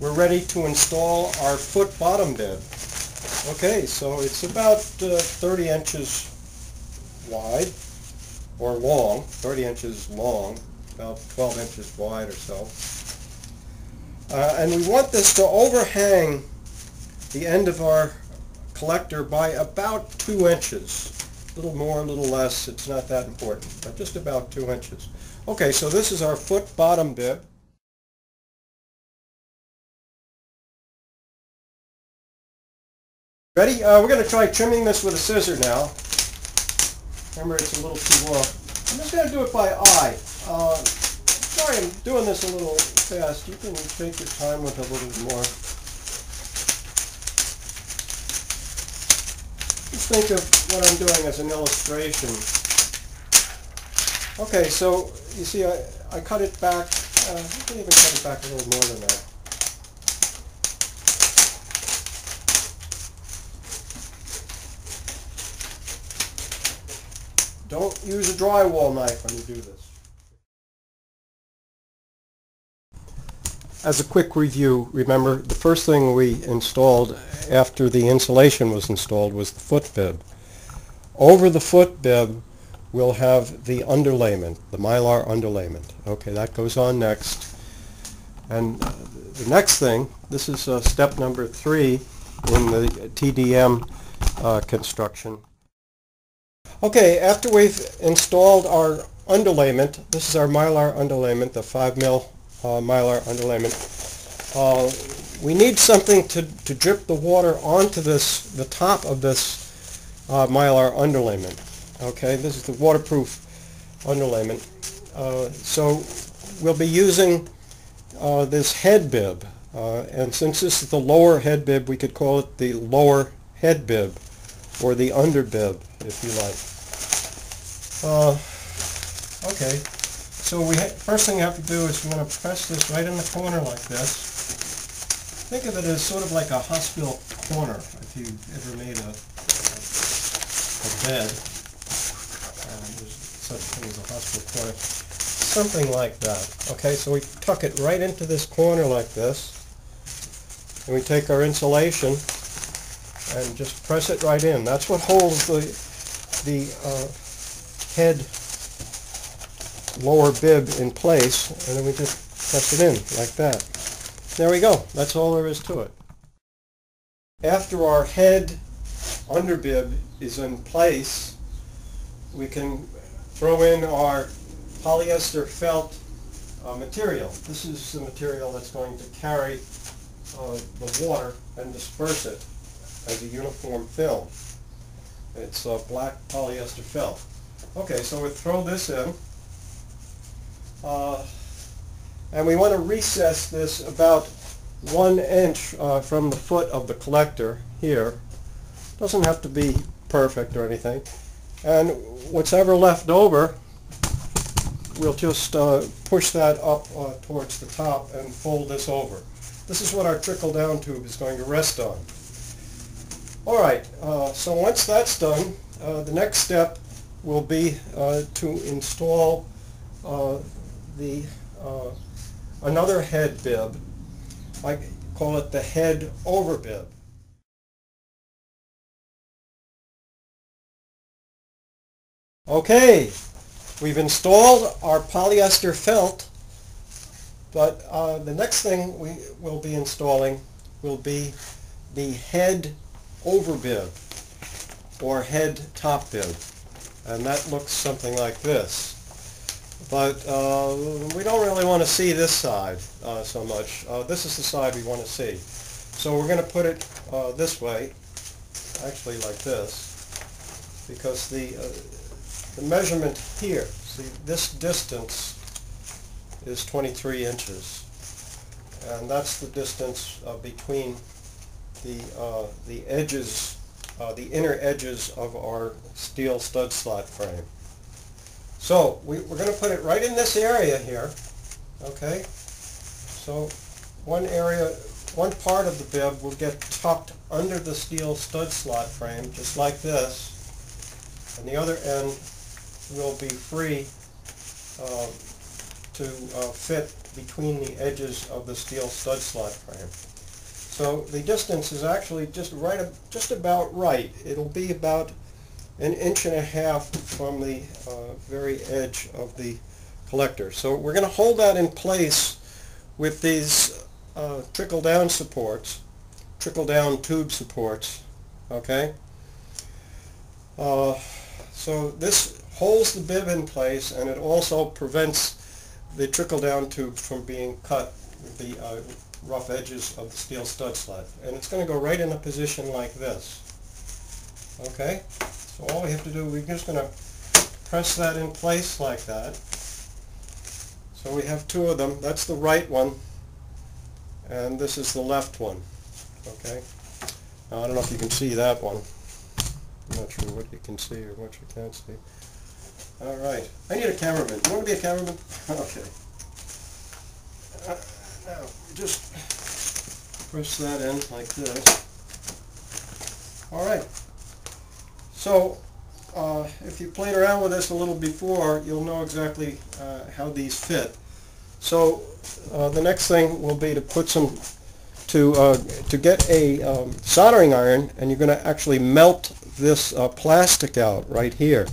we're ready to install our foot bottom bed. Okay, so it's about 30 inches wide or long, 30 inches long, about 12 inches wide or so. And we want this to overhang the end of our collector by about 2 inches. A little more, a little less, it's not that important, but just about 2 inches. Okay, so this is our foot bottom bib. Ready? We're going to try trimming this with a scissor now. Remember, it's a little too long. I'm just going to do it by eye. Sorry, I'm doing this a little fast. You can take your time with a little more. Just think of what I'm doing as an illustration. Okay, so you see I cut it back. I can even cut it back a little more than that. Don't use a drywall knife when you do this. As a quick review, remember the first thing we installed after the insulation was installed was the foot bib. Over the foot bib we'll have the underlayment, the mylar underlayment. Okay, that goes on next. And the next thing, this is step number 3 in the TDM construction. Okay, after we've installed our underlayment, this is our mylar underlayment, the 5 mm mylar underlayment, we need something to drip the water onto this, the top of this mylar underlayment. Okay, this is the waterproof underlayment. So we'll be using this head bib, and since this is the lower head bib, we could call it the lower head bib, or the under bib, if you like. Okay, so first thing you have to do is you want to press this right in the corner like this. Think of it as sort of like a hospital corner, if you ever made a bed. There's such a thing as a hospital corner. Something like that. Okay, so we tuck it right into this corner like this. And we take our insulation and just press it right in. That's what holds the head lower bib in place, and then we just press it in like that. There we go. That's all there is to it. After our head under bib is in place, we can throw in our polyester felt material. This is the material that's going to carry the water and disperse it as a uniform film. It's black polyester felt. Okay, so we throw this in, and we want to recess this about 1 inch from the foot of the collector here. Doesn't have to be perfect or anything. And what's ever left over, we'll just push that up towards the top and fold this over. This is what our trickle-down tube is going to rest on. Alright, so once that's done, the next step will be to install another head bib. I call it the head over bib. Okay, we've installed our polyester felt, but the next thing we will be installing will be the head over bib or head top bib, and that looks something like this, but we don't really want to see this side so much. This is the side we want to see, so we're going to put it this way, actually like this, because the measurement here, see, this distance is 23 inches, and that's the distance between the edges, the inner edges of our steel stud slot frame. So we're going to put it right in this area here. Okay, so one part of the bib will get tucked under the steel stud slot frame, just like this, and the other end will be free to fit between the edges of the steel stud slot frame. So the distance is actually just about right. It'll be about an inch and a half from the very edge of the collector. So we're going to hold that in place with these trickle-down supports, trickle-down tube supports, okay? So this holds the bib in place, and it also prevents the trickle-down tube from being cut with the rough edges of the steel stud slot. And it's going to go right in a position like this, okay? So all we have to do, we're just going to press that in place like that. So we have two of them. That's the right one, and this is the left one. Okay. Now I don't know if you can see that one. I'm not sure what you can see or what you can't see. All right. I need a cameraman. You want to be a cameraman? Okay. Now just press that in like this. All right. So. If you played around with this a little before, you'll know exactly how these fit. So the next thing will be to put some, to get a soldering iron, and you're going to actually melt this plastic out right here.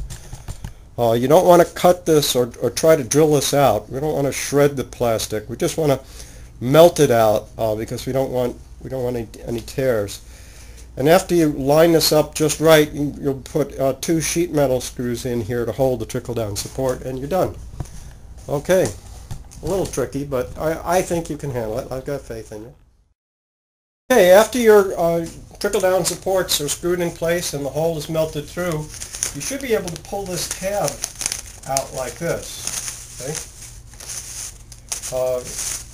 You don't want to cut this or try to drill this out. We don't want to shred the plastic. We just want to melt it out because we don't want any tears. And after you line this up just right, you'll put two sheet metal screws in here to hold the trickle-down support, and you're done. Okay, a little tricky, but I think you can handle it. I've got faith in you. Okay, after your trickle-down supports are screwed in place and the hole is melted through, you should be able to pull this tab out like this. Okay.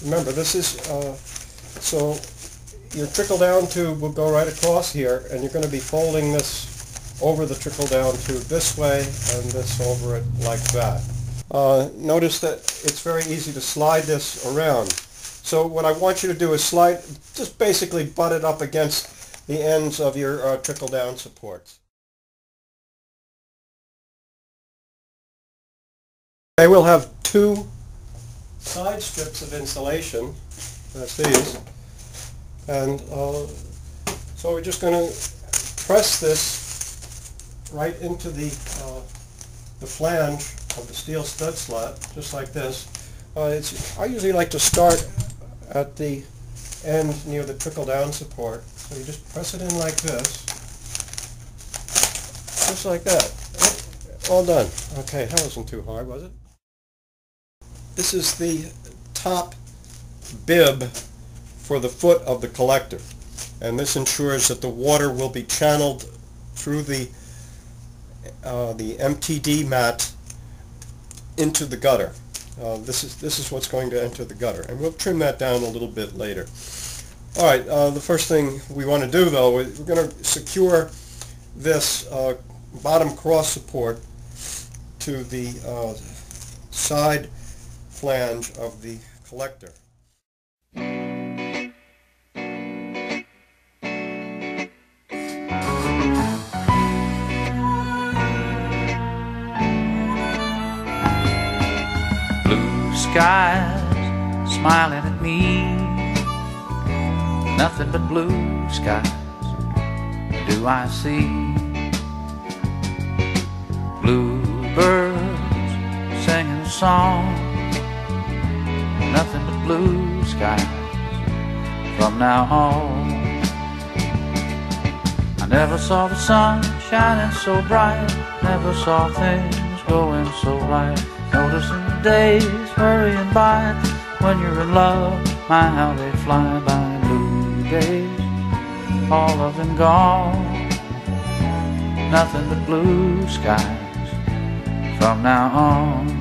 Remember, this is so. Your trickle-down tube will go right across here, and you're going to be folding this over the trickle-down tube this way and this over it like that. Notice that it's very easy to slide this around. So what I want you to do is slide, just basically butt it up against the ends of your trickle-down supports. Okay, we'll have two side strips of insulation. That's these. And so we're just going to press this right into the flange of the steel stud slot, just like this. I usually like to start at the end near the trickle-down support. So you just press it in like this, just like that. All done. Okay, that wasn't too hard, was it? This is the top bib for the foot of the collector, and this ensures that the water will be channeled through the MTD mat into the gutter. This is what's going to enter the gutter, and we'll trim that down a little bit later. All right. The first thing we want to do, though, is we're going to secure this bottom cross support to the side flange of the collector. Skies smiling at me, nothing but blue skies do I see. Blue birds singing a song, nothing but blue skies from now on. I never saw the sun shining so bright, never saw things going so right. Noticing the days hurrying by, when you're in love, my how they fly by. Blue days, all of them gone, nothing but blue skies from now on.